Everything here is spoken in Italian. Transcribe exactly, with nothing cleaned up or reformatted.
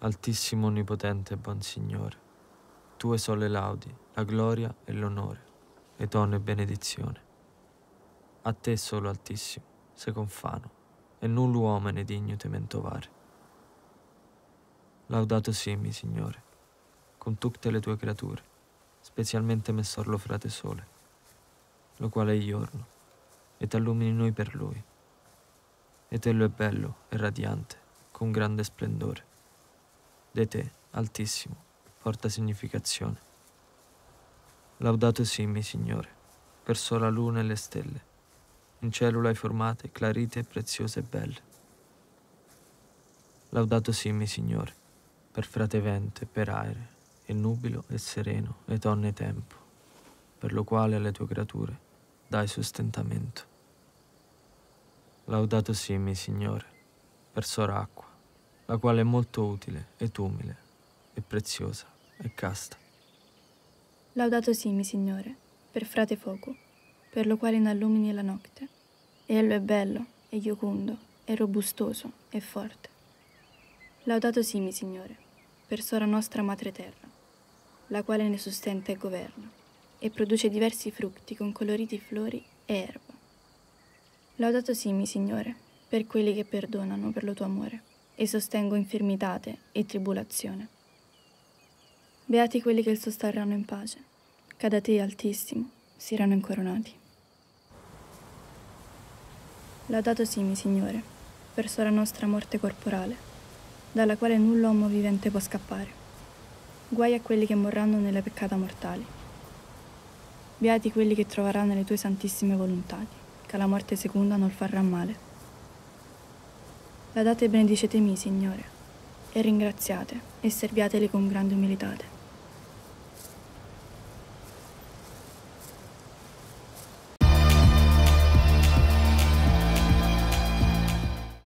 Altissimo, onnipotente e buon Signore, Tue sono le laudi, la gloria e l'onore, eterno e benedizione. A Te solo, Altissimo, sei confano, e null'uomo ne digno tementovare. Laudato simi, Signore, con tutte le Tue creature, specialmente me sorlo frate sole, lo quale è giorno, e t'allumini noi per Lui. E Te lo è bello e radiante, con grande splendore. De Te, Altissimo, porta significazione. Laudato simi, Signore, per sola luna e le stelle, in cielo l'hai formate, clarite, preziose e belle. Laudato simi, Signore, per frate vento e per aere, e nubilo e sereno, e tonne e tempo, per lo quale alle Tue creature dai sostentamento. Laudato simi, Signore, per sora acqua, la quale è molto utile, ed umile, e preziosa, e casta. Laudato simi, Signore, per frate fuoco, per lo quale n'allumini la notte. Ello è bello, e giocondo, e robustoso, e forte. Laudato simi, Signore, per sora nostra madre terra, la quale ne sostenta e governa, e produce diversi frutti con coloriti fiori e erba. Laudato simi, Signore, per quelli che perdonano per lo Tuo amore, e sostengo infermitate e tribolazione. Beati quelli che il sosterranno in pace, che da Te, Altissimo, siranno incoronati. Laudato simi, Signore, per sora nostra morte corporale, dalla quale null'uomo vivente può scappare. Guai a quelli che morranno nelle peccata mortali. Beati quelli che troveranno le Tue santissime volontadi, che la morte seconda non farà male. Laudate e benedicetemi, Signore, e ringraziate e serviateli con grande umilità.